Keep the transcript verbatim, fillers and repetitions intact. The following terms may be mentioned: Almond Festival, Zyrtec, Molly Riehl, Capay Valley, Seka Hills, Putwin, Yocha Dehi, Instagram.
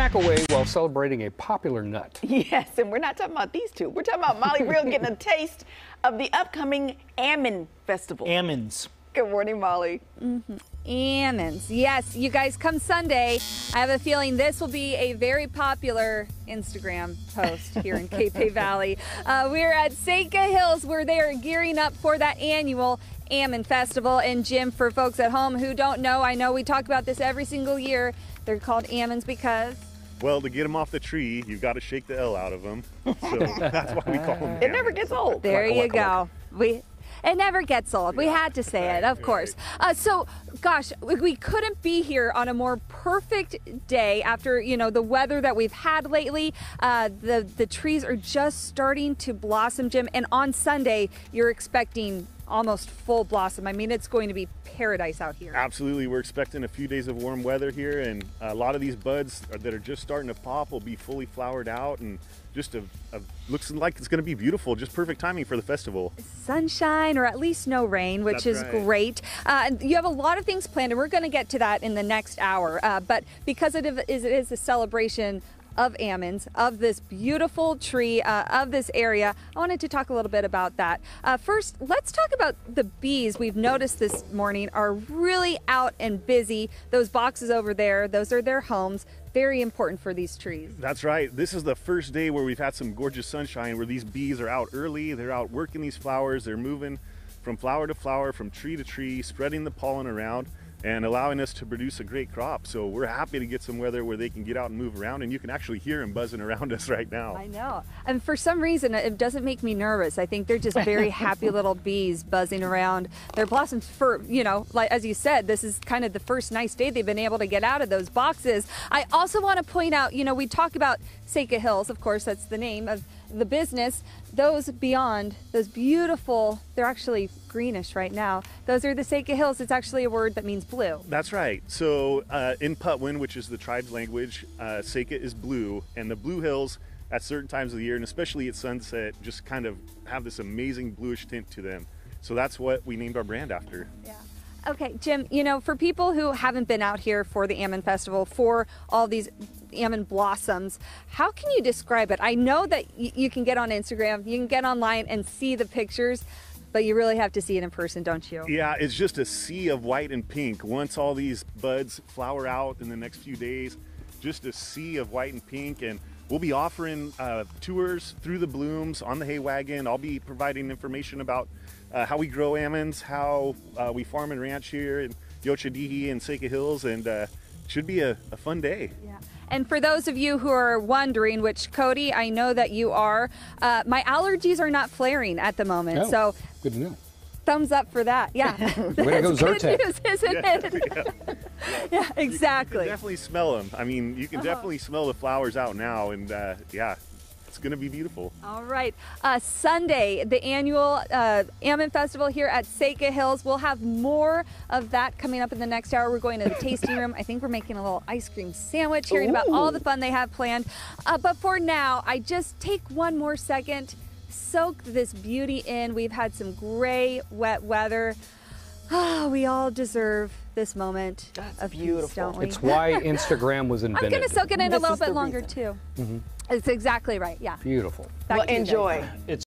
snack away while celebrating a popular nut. Yes, and we're not talking about these two. We're talking about Molly Riehl getting a taste of the upcoming Ammon Festival. Ammons. Good morning, Molly. Mm-hmm. Ammons. Yes, you guys, come Sunday, I have a feeling this will be a very popular Instagram post here in Capay Valley. Uh, we're at Seka Hills, where they are gearing up for that annual Ammon Festival. And Jim, for folks at home who don't know, I know we talk about this every single year. They're called Ammons because? Well, to get them off the tree, you've got to shake the L out of them. So that's why we call them Ammons. It never gets old. There you go. We. It never gets old. We had to say it, of course. Uh, so, gosh, we couldn't be here on a more perfect day after, you know, the weather that we've had lately. Uh, the, the trees are just starting to blossom, Jim. And on Sunday, you're expecting almost full blossom. I mean, it's going to be paradise out here. Absolutely. We're expecting a few days of warm weather here. And a lot of these buds are, that are just starting to pop will be fully flowered out. And just a, a, looks like it's going to be beautiful. Just perfect timing for the festival. Sunshine or at least no rain, which That's is right. great. Uh, and you have a lot of things planned, and we're going to get to that in the next hour. Uh, but because it is, it is a celebration of Ammons, of this beautiful tree, uh, of this area, I wanted to talk a little bit about that. Uh, first, let's talk about the bees we've noticed this morning are really out and busy. Those boxes over there, those are their homes. Very important for these trees. That's right. This is the first day where we've had some gorgeous sunshine, where these bees are out early. They're out working these flowers. They're moving from flower to flower, from tree to tree, spreading the pollen around and allowing us to produce a great crop. So we're happy to get some weather where they can get out and move around, and you can actually hear them buzzing around us right now. I know, and for some reason it doesn't make me nervous. I think they're just very happy little bees buzzing around their blossoms for, you know, like as you said, this is kind of the first nice day they've been able to get out of those boxes. I also want to point out, you know, we talk about Seka Hills, of course, that's the name of the business. Those beyond, those beautiful, they're actually greenish right now. Those are the Seka Hills. It's actually a word that means blue. That's right. So uh, in Putwin, which is the tribe's language, uh, Seka is blue, and the blue hills at certain times of the year, and especially at sunset, just kind of have this amazing bluish tint to them. So that's what we named our brand after. Yeah. Okay, Jim, you know, for people who haven't been out here for the Ammon Festival, for all these Ammon blossoms, how can you describe it? I know that you can get on Instagram, you can get online and see the pictures, but you really have to see it in person, don't you? Yeah, it's just a sea of white and pink. Once all these buds flower out in the next few days, just a sea of white and pink. And we'll be offering uh, tours through the blooms on the hay wagon. I'll be providing information about uh, how we grow Ammons, how uh, we farm and ranch here in Yocha Dehi and Seka Hills, and uh, should be a, a fun day. Yeah. And for those of you who are wondering, which, Cody, I know that you are, uh, my allergies are not flaring at the moment. Oh, so good to know. Thumbs up for that. Yeah. Way to go, Zyrtec. Good news, isn't yeah, it? Yeah. Yeah, exactly. You can, you can definitely smell them. I mean, you can uh-huh. definitely smell the flowers out now, and uh, yeah, it's going to be beautiful. All right. Uh, Sunday, the annual uh, Ammon Festival here at Seka Hills. We'll have more of that coming up in the next hour. We're going to the tasting room. I think we're making a little ice cream sandwich, hearing Ooh. about all the fun they have planned. Uh, but for now, I just take one more second, soak this beauty in. We've had some gray, wet weather. Oh, we all deserve this moment That's of beautiful. peace, don't we? It's why Instagram was invented. I'm going to soak it in this a little bit longer, reason. too. Mm-hmm. It's exactly right, yeah. Beautiful. Well, enjoy. It's